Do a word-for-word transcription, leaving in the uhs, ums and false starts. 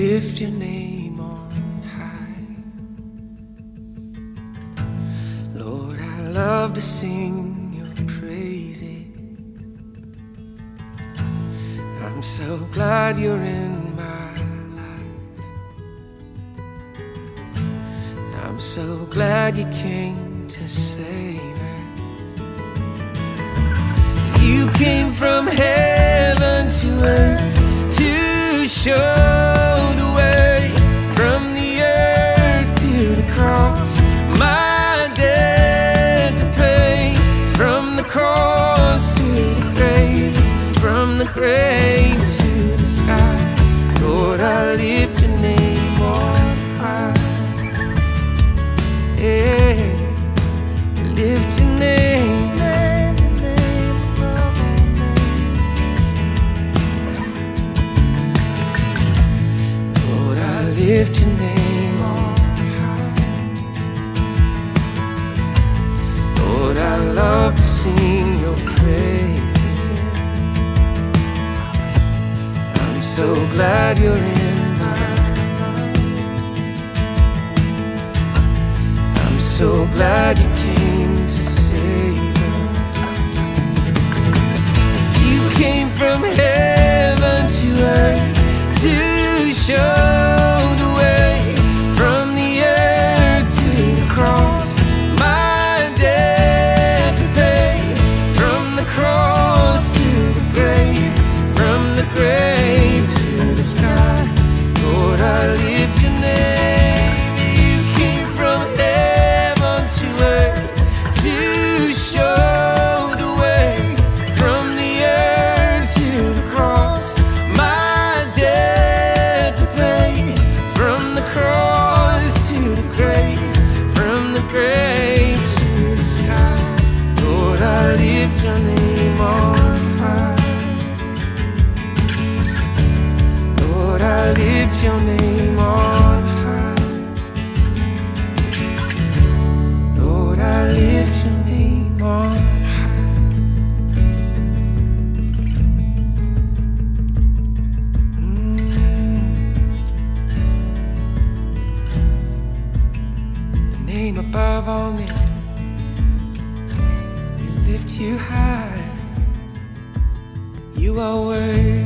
lift your name on high. Lord, I love to sing your praises. I'm so glad you're in my life. I'm so glad you came to save us. You came from heaven to earth to show grave to the sky. Lord, I lift your name on high. Yeah, lift your name. Lord, I lift your name on high. Lord, I love to sing your praise. So glad you're in my life. I'm so glad you came to save us. You came from heaven to earth to show the way, from the earth to the cross, my debt to pay, from the cross to the grave, from the grave the sky. Lord, I lift your name. You came from heaven to earth to show the way, from the earth to the cross, my debt to pay, from the cross to the grave, from the grave to the sky. Lord, I lift your name on high. I lift your name on high. Lord, I lift your name on high. Mm. The name above all names, we lift you high. You are worthy.